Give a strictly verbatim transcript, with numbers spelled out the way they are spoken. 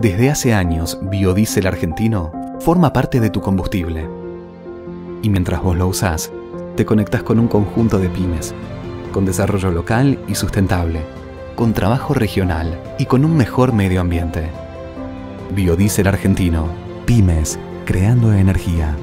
Desde hace años, Biodiesel Argentino forma parte de tu combustible. Y mientras vos lo usás, te conectás con un conjunto de pymes, con desarrollo local y sustentable, con trabajo regional y con un mejor medio ambiente. Biodiesel Argentino. PYMES, creando energía.